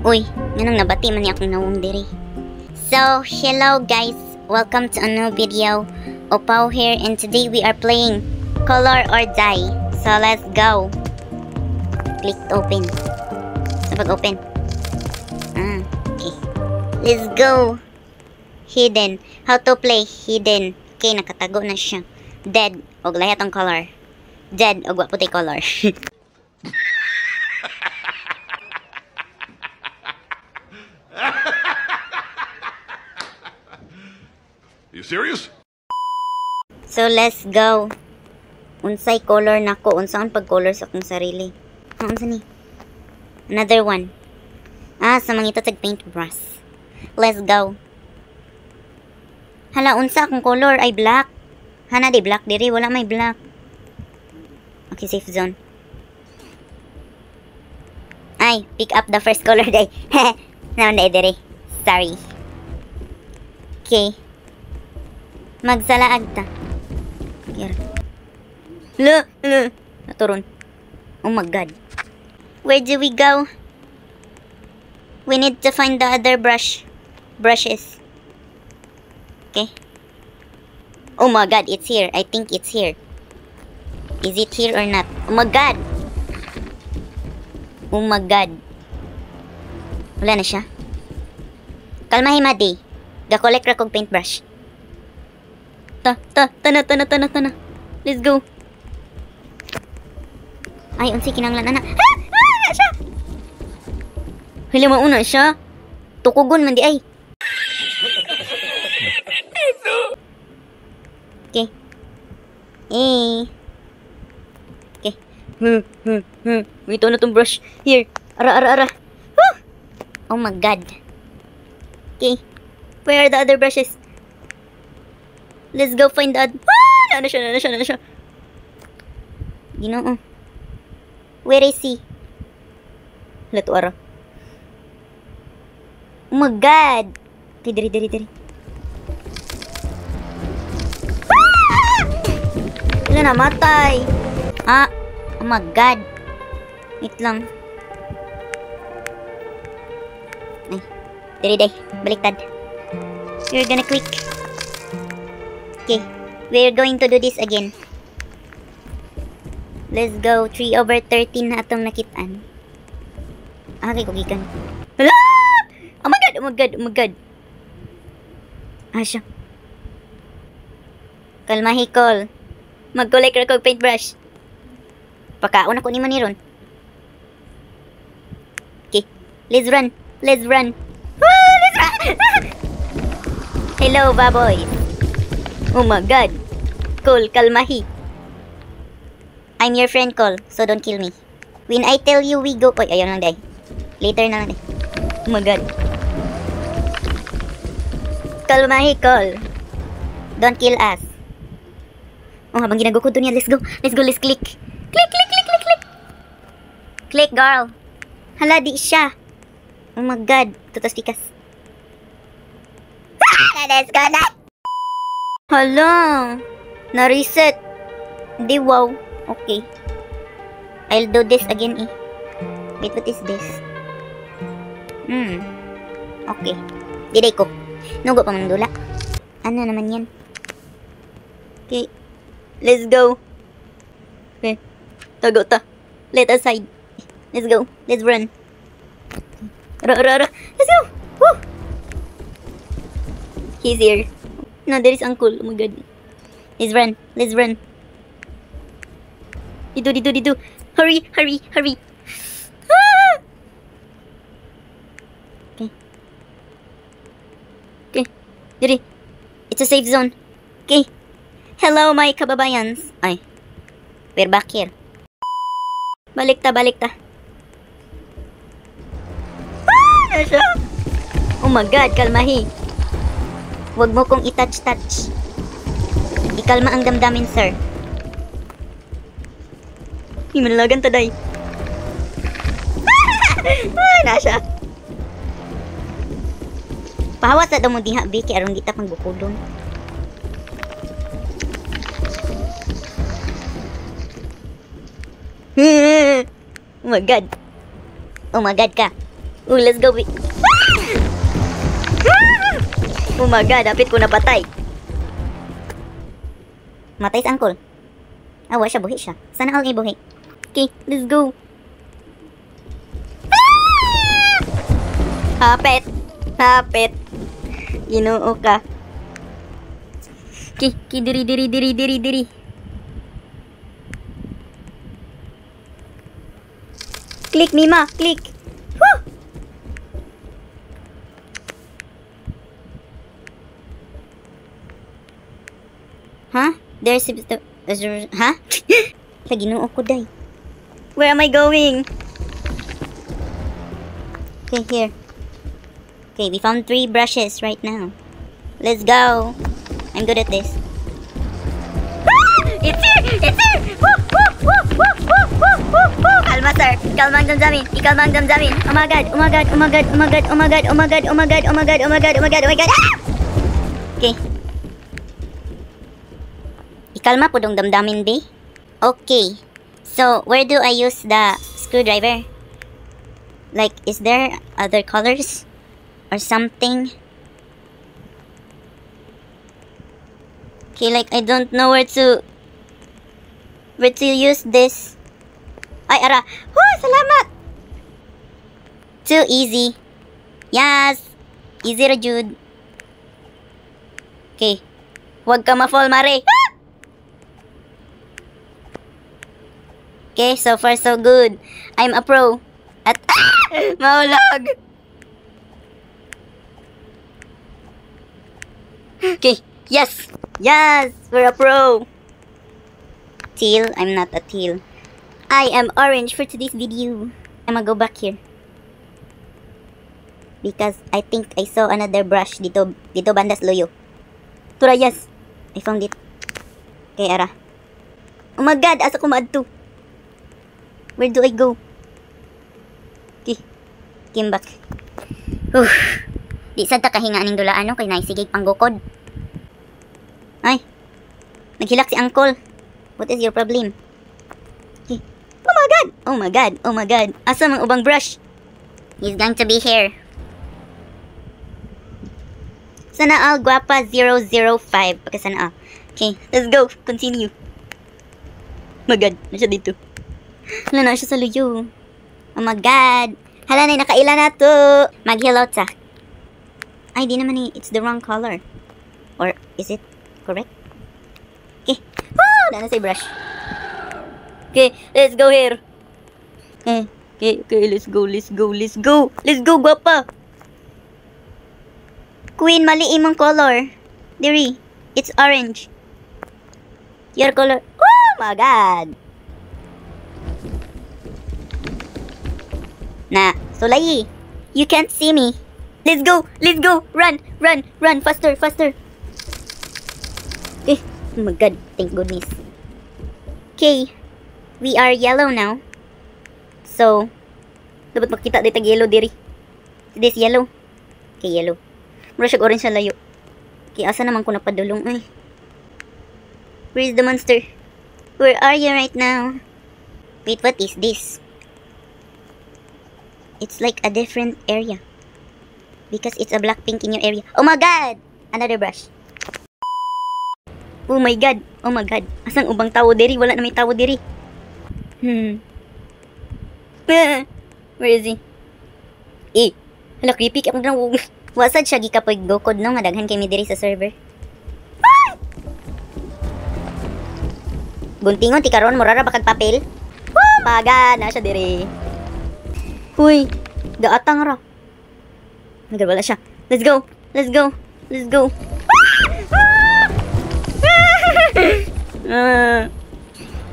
Uy, nanong nabati man niya akong nawong diri. So, hello guys! Welcome to a new video. Opaw here, and today we are playing Color or Die. So, let's go! Click to open. So, pag-open. Okay. Let's go! Hidden. How to play hidden. Okay, nakatago na siya. Dead. Og lahat ang color. Dead. Og waputi color. You serious? So let's go. Unsay color nako? Unsaon pag-color sa akong sarili? Unsa ni? Another one. Sa mangita tag paintbrush. Let's go. Hala, unsa akong color ay black. Hana di black diri, wala may black. Okay, safe zone. Ay, pick up the first color day. Naman na diri. Sorry. Okay. Magsalaag ta. Naturon. Oh my god. Where do we go? We need to find the other brushes. Okay. Oh my god, it's here. I think it's here. Is it here or not? Oh my god. Oh my god. Wala na siya. Kalmahi madi. Ga-collect ra kog paintbrush. Tana. Let's go. Ay, unsi kinanglan ana. Ana siya. Hila mo una siya. Tukugon man di ay. Okay. Okay. Wito na tong brush. Here. Ara. Huh. Oh my god. Okay. Where are the other brushes? Let's go find that. Nana siya. Ginoo. Where is he? Lato ara. Oh my god. Diri. Wala na, matay. Oh my god. Wait lang. Ay. Diri. Baliktad. You're gonna click. Okay, we're going to do this again. Let's go. 3/13 na atong nakitaan. Okay, kugikan. Hala! Oh my god. Siya. Kalmahi, call. Mag-collect ra kog paintbrush. Pakaon ako ni Maniron. Okay, let's run. Hello, baboy. Oh my god. Cole, kalmahi. I'm your friend, Cole, so don't kill me. When I tell you we go... Oy, ayaw lang day. Later na lang day. Oh my god. Kalmahi, Cole. Don't kill us. Oh, habang ginago ko doon yan, let's go, let's click. Click. Click, girl. Hala, di siya. Oh my god. Tutos tikas. Let's go na. Hala! Na-reset. Di wow. Okay. I'll do this again eh. Wait, what is this? Okay. Diday ko. Nugo pa mandula. Ano naman yan? Okay. Let's go. Okay. Tago ta. Let aside. Let's go. Let's run. Ra. Let's go. Woo! He's here. No, there is uncle. Oh my god. Let's run. Dido. Hurry. Okay. Diri. It's a safe zone. Okay. Hello, my kababayans. Ay. We're back here. Balik ta. Oh my god, kalmahi. Huwag mo kong itouch. Ikalma ang damdamin, sir. Himanlagan taday. Na siya. Pahawas na daw mo diha, B. Kaya arong kita pang bukulong. Oh my god. Oh my god ka. Ooh, let's go with... Oh my god, dapat ko napatay. Matay si Uncle. Awa siya, buhi siya. Sana all ay buhi. Okay, let's go. Hapit. Hapit. Ginoo ka. Okay, okay, diri. Click, Mima, click. Woo! Huh? There's the... Huh? Ginoo ko, day. Where am I going? Okay, here. Okay, we found 3 brushes right now. Let's go. I'm good at this. It's here! It's here! Woo! Kalma, sir. Kalma ang damdamin. Ikalma ang damdamin. Oh my god! Oh my god! Oh my god! Oh my god! Oh my god! Oh my god! Oh my god! Oh my god! Oh my god! Oh my god! Oh my god! Okay. Ikalma po dong damdamin, be. Okay. So, where do I use the screwdriver? Like, is there other colors? Or something. Okay, like I don't know where to use this. Ay, ara. Woo, salamat. Too easy. Yes. Easy ra jud. Okay. Huwag ka ma-fall, Mare. Ah! Okay, so far so good. I'm a pro. At maulog. Okay, yes! Yes! We're a pro! Teal? I'm not a teal. I am orange for today's video. I'm gonna go back here. Because I think I saw another brush dito bandas loyo. Tura, yes! I found it. Okay, ara. Oh my god! Asa ko maadto? Where do I go? Okay. Came back. Oof. Di sad ta kahingaan ning dula ano kay naisigig panggukod. Ay. Naghilak si Uncle. What is your problem? Okay. Oh my god. Oh my god. Oh my god. Asa mang ubang brush? He's going to be here. Sana all guapa 005 pagkasana all. Okay, let's go. Continue. My god, nasa dito. Hala na siya sa luyo. Oh my god. Hala na nakaila na to. Mag-hello ta. Ay, di naman eh. It's the wrong color. Or, is it correct? Okay. Oh, daan na sa brush. Okay, let's go here. Okay, let's go. Let's go, guapa. Queen, mali imong color. Diri, it's orange. Your color. Oh, my god. Na, sulayi. You can't see me. Let's go, run, faster. Okay, oh my god, thank goodness. Okay, we are yellow now. So, dapat makita dito yellow diri. This yellow. Okay, yellow. Mura siya orange sa layo. Okay, asa naman ko napadulong ay. Where is the monster? Where are you right now? Wait, what is this? It's like a different area. Because it's a black pink in your area. Oh my god! Another brush. Oh my god. Asang ubang tao diri? Wala na may tao diri. Where is he? Eh. Hala, creepy ka na. Wasad siya gikapag gokod no? Nga daghan kami diri sa server. Ah! Guntingon, tikaroon. Murara bakag papel. Oh my god! Nasa diri. Huy. Gaatang ra. Nagal, wala siya. Let's go.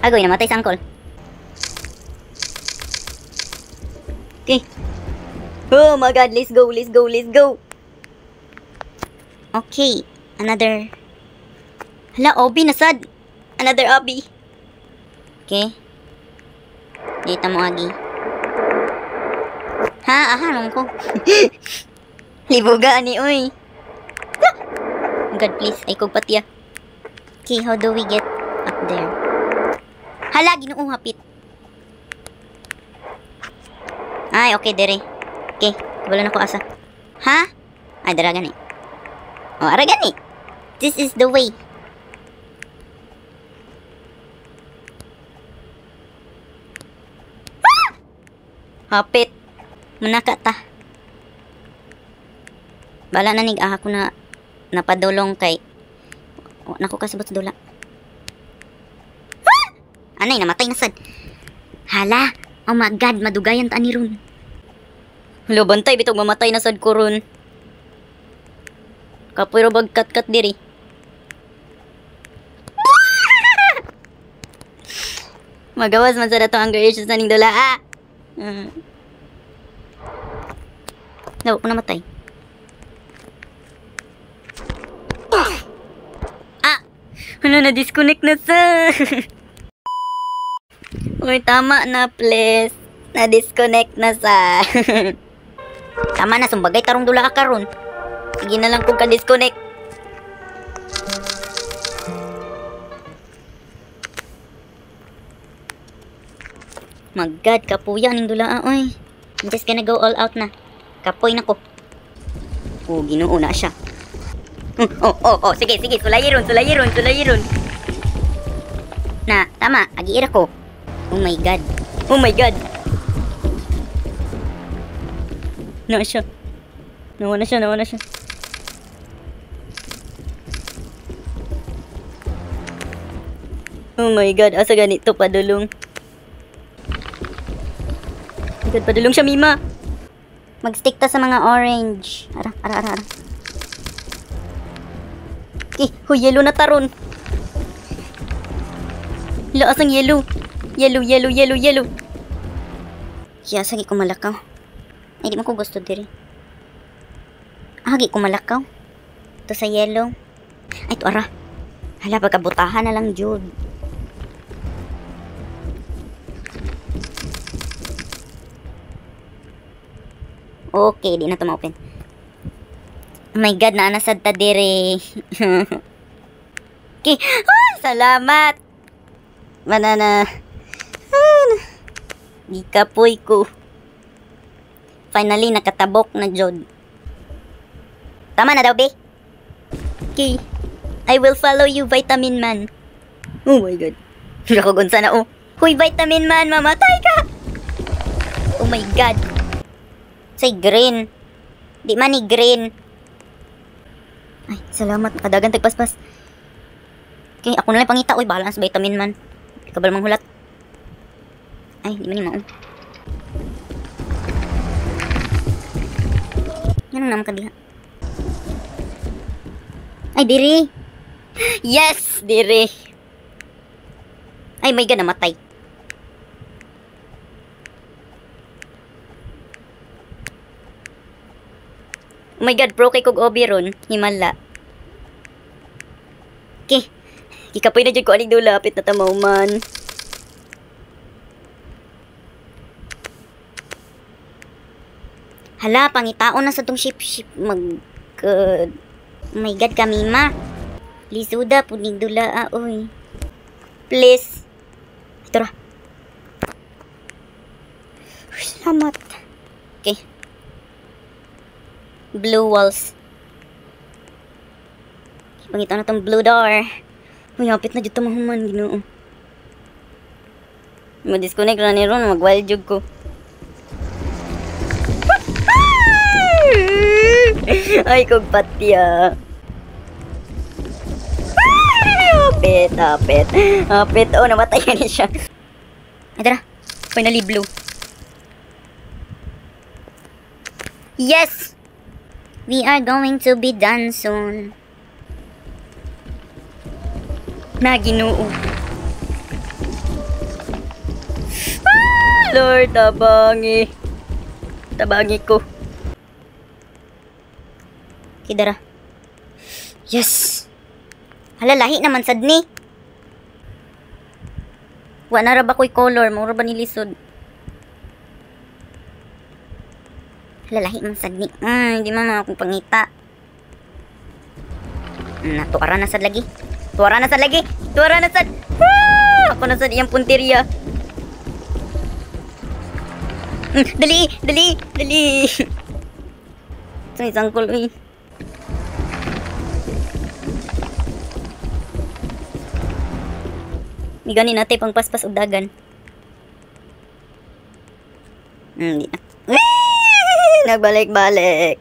Agoy, namatay si Uncle. Okay. Oh my god, let's go. Okay, another. Hala, obi na sad. Another obi. Okay. Dito mo, Agi. Ha, ahanong ko. Libuga ni oy. God, please. Ay, kupatya. Okay, how do we get up there? Hala, ginuong hapit. Ay, okay, dere. Oke, kebetulan aku asa. Hah? Ay, daraga ni. Oh, araga ni. This is the way. Hapit. Manaka ta. Bala na nig ako na napadulong kay naku kasabot sa dula. Anay namatay na sad. Hala, oh my god, madugayan ta ani ron. Hulo bantay bitog mamatay na sad ko ron. Kapuro bag kat-kat diri. Magawas man sad ato ang girls sa ning dula. Ah. Daw ko namatay. Ah! Ano na, disconnect na sa. Uy, tama na please. Na-disconnect na sa. Tama na, sumbagay tarong dula ka karon. Sige na lang kung ka-disconnect. Magad, kapuya ning dula oy. I'm just gonna go all out na. Kapoy na ko. Oh, ginuo na siya. Oh, sige, sige, sulayiron. Na, tama, agiira ko. Oh my god. Nawa na siya. Oh my god, asa ganito padulong. Agad padulong siya, Mima. Mag-stick ta sa mga orange. Ara. Eh, huy, yellow na taron. Laas ang yellow. Yellow. Kaya, sagi kumalakaw. Ay, di mo ko gusto diri. Hagi kumalakaw. Ito sa yellow. Ay, ito, ara. Hala, pagkabutahan na lang, Jude. Okay, di na ito ma-open. Oh my god, naanasad ta dire. Okay. Oh, salamat. Banana. Di kapoy ko. Finally, nakatabok na Jod. Tama na daw, be. Okay. I will follow you, Vitamin Man. Oh my god. Nakagunsa na, oh. Huy, Vitamin Man, mamatay ka. Oh my god. Say green. Di man ni green. Ay, salamat. Kadagan tagpaspas. Okay, ako na lang pangita. Uy, bahala na sa Vitamin Man. Di ka balamang hulat. Ay, di man yung maong. Yan ang naman kadiha. Ay, diri. Yes, diri. Ay, may gana matay. Oh my god, bro, kay kog obi ron. Himala. Okay. Kikapoy na dyan ko aling dula. Apit na tamaw man. Hala, pangitaon na sa tong ship. Oh my god, kami ma. Lisuda, puning dula. Ah, oy. Please. Ito ra. Salamat. Okay. Blue walls. Pangita na tong blue door. Uy, hapit na dito mahuman. Ginoo. Madisconnect na niron. Mag-wild jog ko. Ay, kong patya. Hapit. Oh, namatay na niya siya. Ay, tara. Finally, blue. Yes! We are going to be done soon. Naginoo. Ah, Lord, tabangi. Tabangi ko. Kidara. Yes! Hala, lahi naman sad ni. Wa na ra ba ko'y color? Maura ba nilisod? Lalahi man sad ni. Hindi man mga akong pangita. Tuwara na sad lagi. Tuwara na sad. Ako na sad iyang punteriya. Dali! Ito yung isang kuloy. May ganin natin pang paspas o dagan. Hindi na. Nagbalik-balik.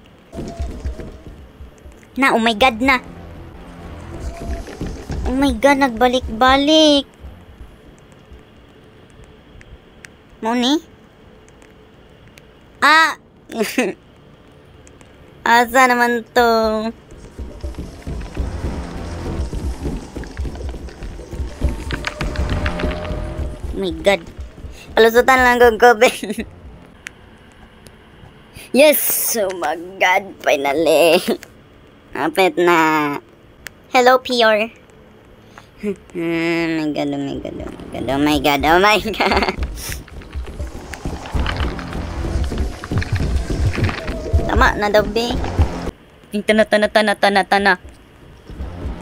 Na, oh my god na. Oh my god, nagbalik-balik. Moni? Ah! Asa naman to? Oh my god. Palusutan lang kong COVID. Yes! Oh my god, finally! Hapit na! Hello, Pior! Oh my god! Tama na daw, be! Tana!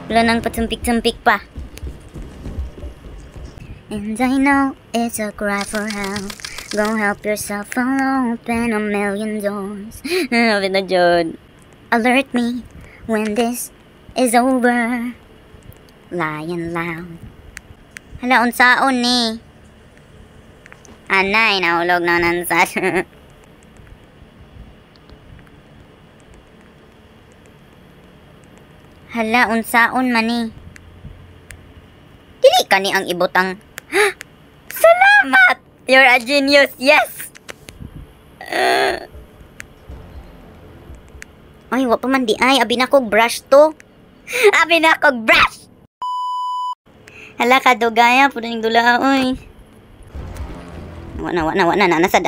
Wala nang patumpik-tumpik pa! And I know it's a cry for help. Go help yourself alone, open a million doors. Alert me when this is over. Lying loud. Hala, unsaon ni? Anay, nahulog na nansad. Hala, unsaon mani? Dili ka ni ang ibutang. Salamat! You're a genius, yes! Ay, wapa man di ay. Abi na kog brush to. Abi na kog brush! Hala ka do, gaya. Puling dula, oy. Wala na. Nanasad.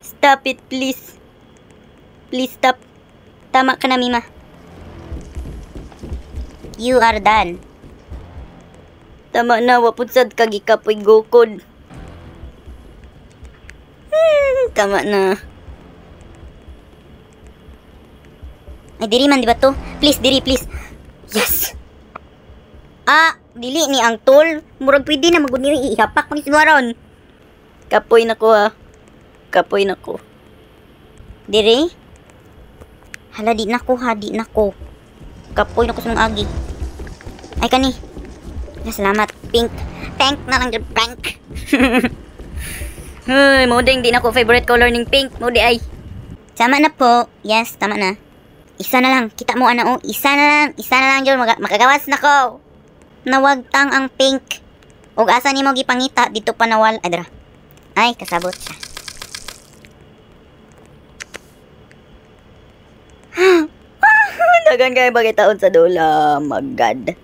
Stop it, please. Please stop. Tama ka na, Mima. You are done. Tama na, waputsad kag ikapoy gukod. Tama na. Ay, diri man, diba to? Please, diri, please. Yes! Ah, dili ni ang tol. Murag pwede na magod niyo ihapak ko ni Smaron. Kapoy na ko, ha. Kapoy na ko. Diri? Hala, di na ko, ha. Di na ko. Kapoy na ko sa mga agi. Ay, kani. Salamat. Pink. Pink na lang yung pink. Hey, muding, di na ko favorite color ng pink. Mudi ay. Tama na po. Yes, tama na. Isa na lang. Kita mo, ano, oh. Isa na lang, Jol. Makagawas na ko. Nawagtang ang pink. Ug asa ni mo gipangita. Dito pa nawal. Ay, dara. Ay, kasabot. Dagan kayo bagitaon sa dola. Magad.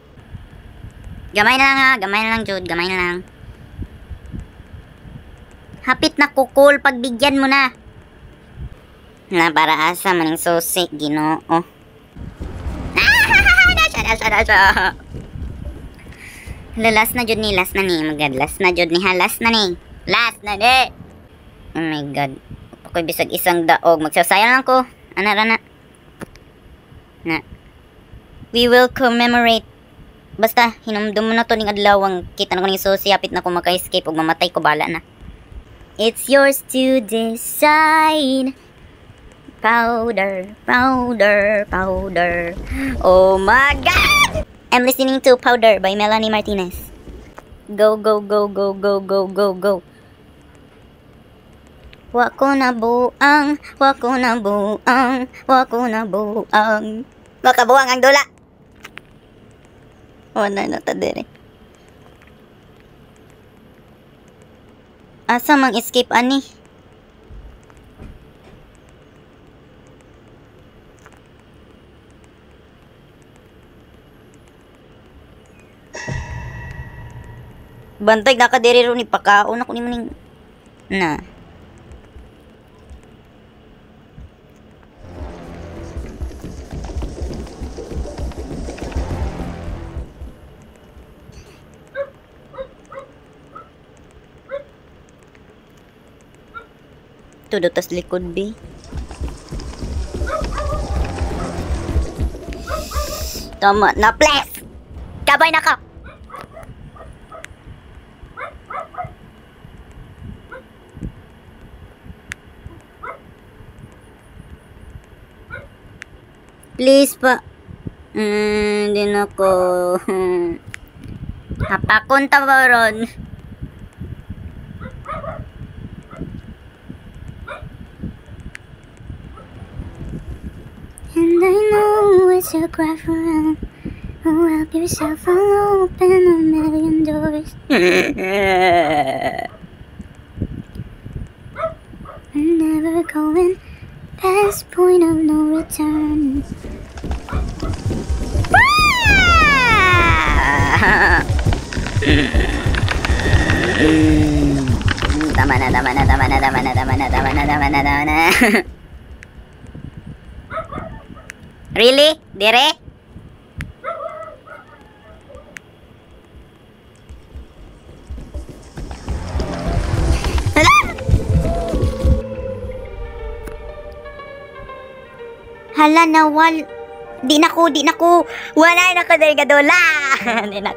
Gamay na lang, ha. Gamay na lang, Jod. Gamay na lang. Hapit na kukul, pagbigyan mo na. Na para asa maning susik, Ginoo. Nasa. Last na jud ni. Oh my god. Pakoy bisag isang daog, magsasayan lang ko. Ana. Na. We will commemorate. Basta hinumdum mo na to ning adlawang kita na ko ning susi, hapit na ko maka-escape ug mamatay ko, bala na. It's yours to decide. Powder. Oh my god! I'm listening to Powder by Melanie Martinez. Go. Wako na buang. Makabuang ang dula. Wala na ta dire. Asa mang escape ani? Bantay na ka diri ron ipakaon ako ni maning na. Todo tas likod, be. Tama na, please. Kabay na ka. Please pa... Hindi na ko... Napakunta ba ron? And I know it's your cry for help. Help yourself, I'll open a million doors. We're never going past point of no return. Really? Dire? Hala na wal... Di na ko. Wala na ko dahil kadula. Di na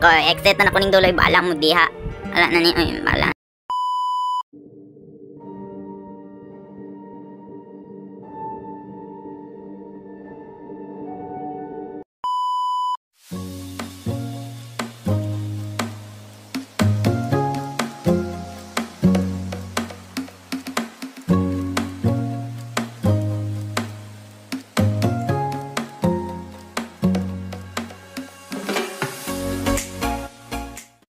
ko. Exit na na ko ng duloy. Bala mo diha. Hala na ni... Ay, bala